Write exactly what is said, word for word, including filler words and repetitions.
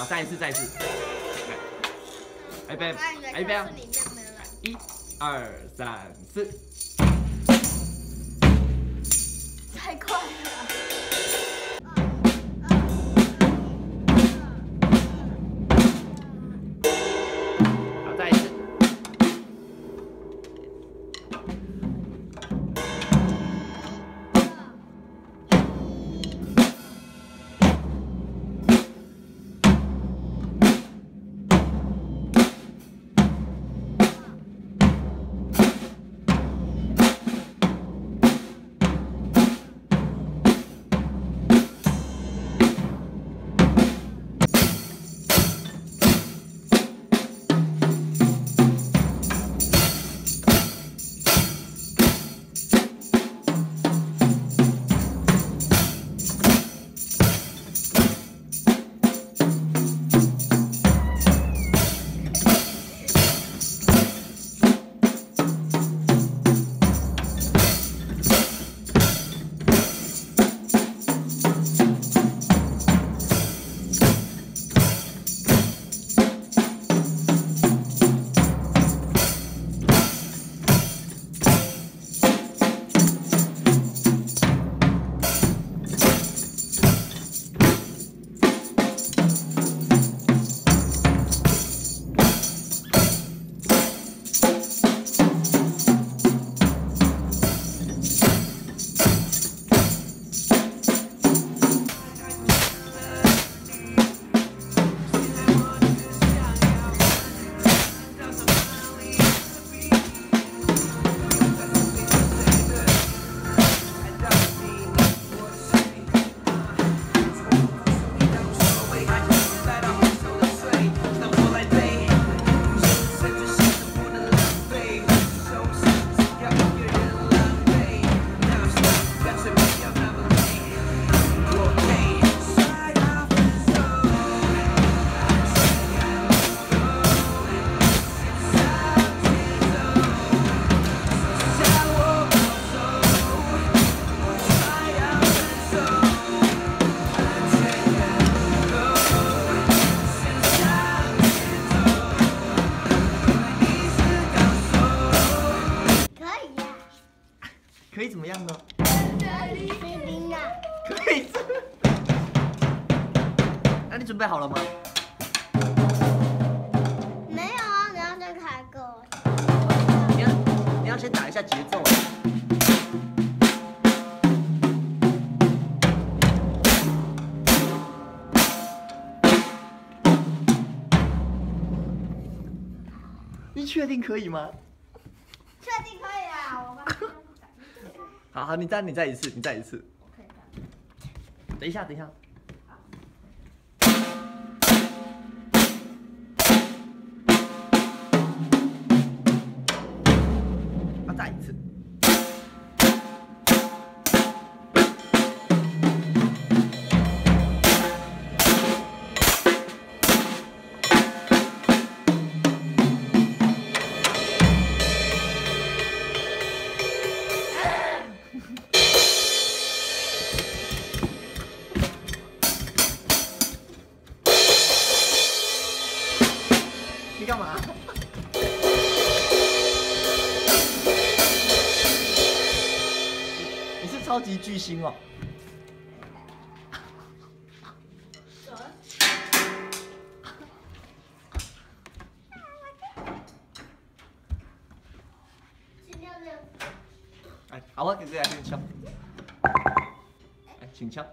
好，再一次，再一次。来，预备，预备啊！一、二、三、四。太快了！好，再一次。可以怎么样呢？可以。那你准备好了吗？没有啊，等下再开个。你要你要先打一下节奏。你确定可以吗？确定可以啊，我帮你。好好，你再你再一次，你再一次。等一下，等一下。啊，再一次。你干嘛？你是超级巨星哦！哎，好，我给自己来，请敲。哎，请敲。